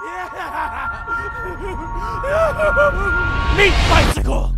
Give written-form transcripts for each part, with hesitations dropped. Yeah! Meat bicycle!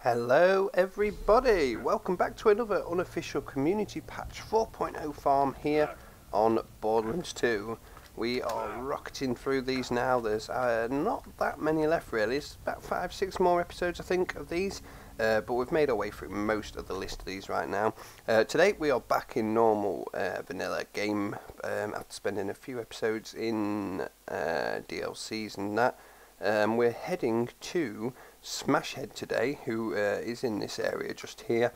Hello everybody, welcome back to another unofficial Community Patch 4.0 farm here on Borderlands 2. We are rocketing through these now. There's not that many left really. It's about 5-6 more episodes I think of these. But we've made our way through most of the list of these right now. Today we are back in normal vanilla game after spending a few episodes in DLCs and that. We're heading to Smash Head today, who is in this area just here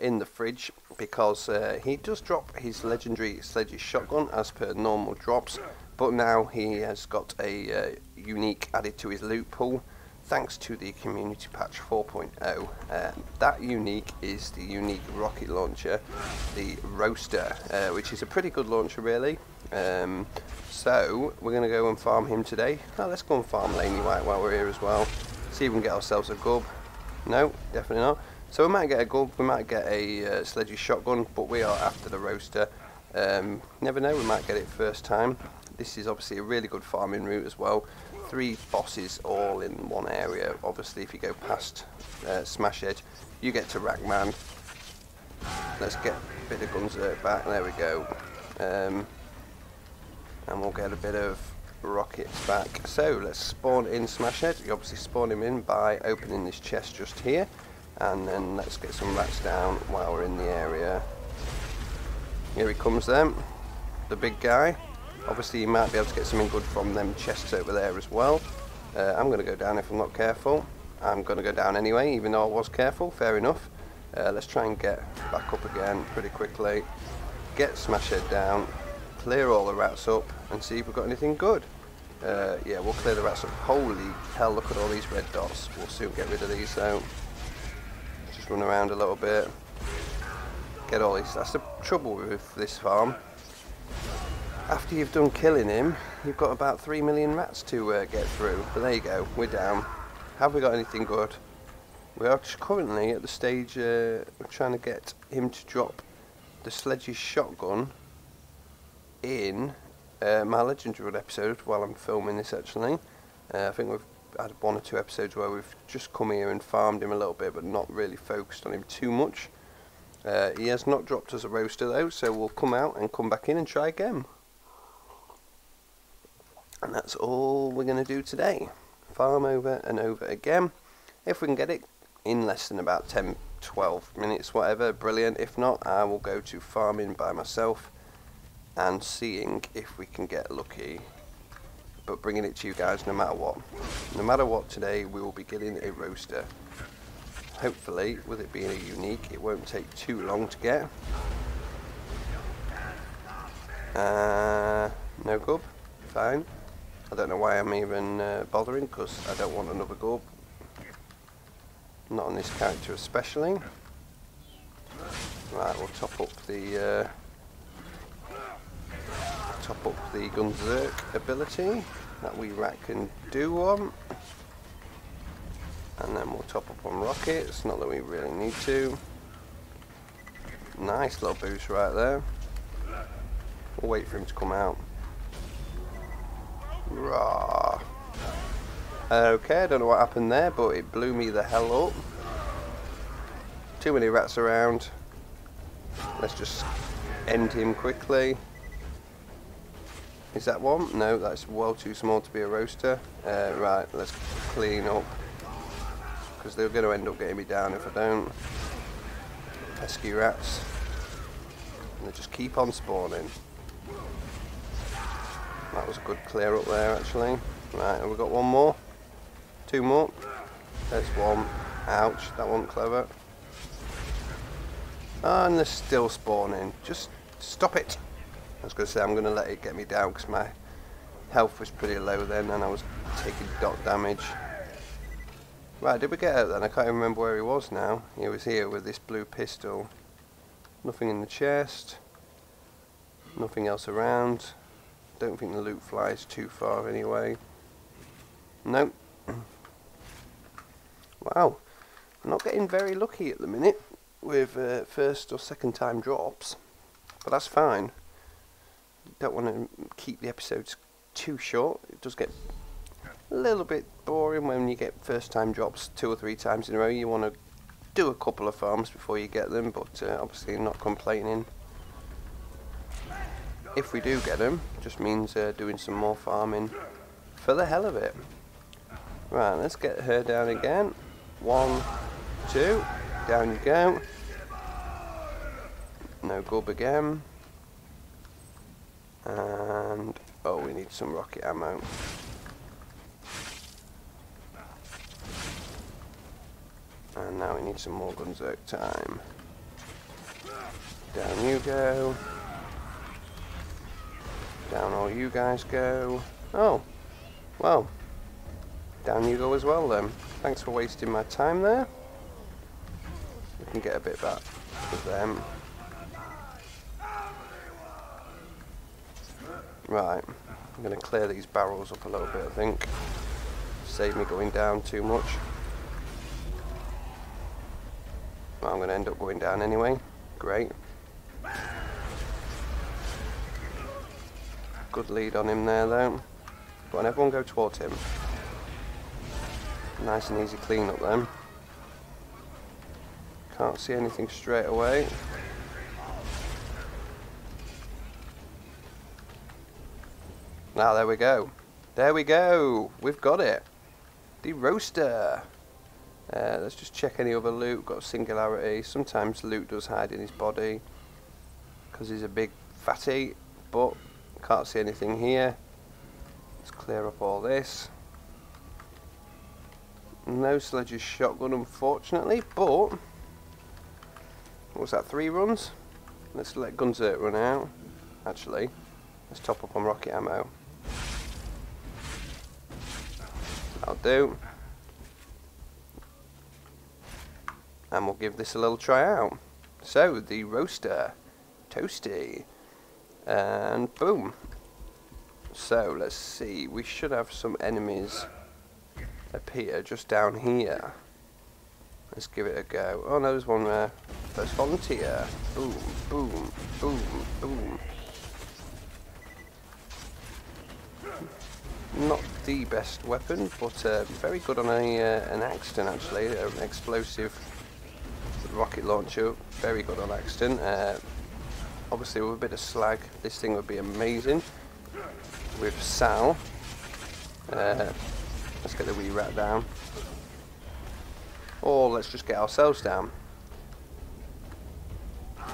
in the fridge, because he does drop his legendary Sledge's shotgun as per normal drops, but now he has got a unique added to his loot pool. Thanks to the Community Patch 4.0, that unique is the unique rocket launcher, the Roaster, which is a pretty good launcher really. So we're going to go and farm him today. Now let's go and farm Laney White while we're here as well. See if we can get ourselves a gub. No, definitely not. So we might get a gub, we might get a Sledge's shotgun, but we are after the Roaster. Never know, we might get it first time. This is obviously a really good farming route as well. 3 bosses all in one area. Obviously if you go past Smash Head you get to Rackman. Let's get a bit of Gunzerk back, there we go. And we'll get a bit of rockets back. So let's spawn in Smash Head. You obviously spawn him in by opening this chest just here, and then let's get some rats down while we're in the area. Here he comes then, the big guy. Obviously you might be able to get something good from them chests over there as well. I'm going to go down if I'm not careful. I'm going to go down anyway, even though I was careful, fair enough. Let's try and get back up again pretty quickly. Get Smash Head down, clear all the rats up and see if we've got anything good. Yeah, we'll clear the rats up. Holy hell, look at all these red dots. We'll soon get rid of these though. Just run around a little bit. Get all these. That's the trouble with this farm. After you've done killing him, you've got about 3 million rats to get through. But there you go, we're down. Have we got anything good? We are currently at the stage of trying to get him to drop the Sledge's shotgun in my Legendary episode while I'm filming this actually. I think we've had 1 or 2 episodes where we've just come here and farmed him a little bit but not really focused on him too much. He has not dropped us a Roaster though, so we'll come out and come back in and try again. And that's all we're going to do today. Farm over and over again. If we can get it in less than about 10-12 minutes, whatever, brilliant. If not, I will go to farming by myself and seeing if we can get lucky. But bringing it to you guys no matter what. No matter what today, we will be getting a Roaster. Hopefully, with it being a unique, it won't take too long to get. No gub. Fine. I don't know why I'm even bothering, because I don't want another gub. Not on this character especially. Right, we'll top up the Gunzerk ability that we can do on, and then we'll top up on rockets. Not that we really need to. Nice little boost right there. We'll wait for him to come out. Rah. Okay, I don't know what happened there, but it blew me the hell up. Too many rats around. Let's just end him quickly. Is that one? No, that's well too small to be a Roaster. Right, let's clean up, because they're going to end up getting me down if I don't. Pesky rats. And they just keep on spawning. That was a good clear up there actually. Right, have we got one more? 2 more? There's one. Ouch, that wasn't clever. And they're still spawning. Just stop it. I was going to say I'm going to let it get me down because my health was pretty low then and I was taking dot damage. Right, did we get out then? I can't even remember where he was now. He was here with this blue pistol. Nothing in the chest. Nothing else around. Don't think the loot flies too far anyway. Nope. Wow. I'm not getting very lucky at the minute with first or second time drops. But that's fine. don't want to keep the episodes too short. It does get a little bit boring when you get first time drops 2 or 3 times in a row. You want to do a couple of farms before you get them, but obviously not complaining. If we do get them, just means doing some more farming for the hell of it. Right, let's get her down again. 1, 2, down you go. No gub again. And oh, we need some rocket ammo. And now we need some more Gunzerk time. Down you go. Down all you guys go. Oh, well. Down you go as well then. Thanks for wasting my time there. We can get a bit back with them. Right, I'm going to clear these barrels up a little bit, I think. Save me going down too much. Well, I'm going to end up going down anyway. Great. Good lead on him there, though. Go on, everyone go towards him. Nice and easy clean up then. Can't see anything straight away. Now there we go. There we go. We've got it. The Roaster. Let's just check any other loot. Got Singularity. Sometimes loot does hide in his body because he's a big fatty, but can't see anything here. Let's clear up all this. No Sledge's shotgun, unfortunately, but what was that, 3 runs? Let's let Gunzerk run out. Actually, let's top up on rocket ammo. That'll do. And we'll give this a little try out. So, the Roaster. Toasty. And boom. So, let's see. We should have some enemies appear just down here. Let's give it a go. Oh, no, there's one there. There's Volunteer. Boom, boom, boom, boom. Not the best weapon, but very good on a, an Axton, actually. An explosive rocket launcher. Very good on Axton. Obviously, with a bit of slag, this thing would be amazing. With Sal. Let's get the wee rat down. Or let's just get ourselves down.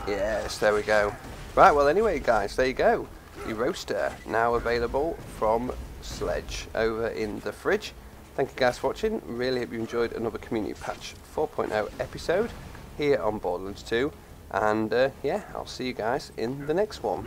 Yes, there we go. Right, well, anyway, guys, there you go. The Roaster, now available from Sledge over in the Fridge. Thank you guys for watching. Really hope you enjoyed another Community Patch 4.0 episode here on Borderlands 2, and yeah, I'll see you guys in the next one.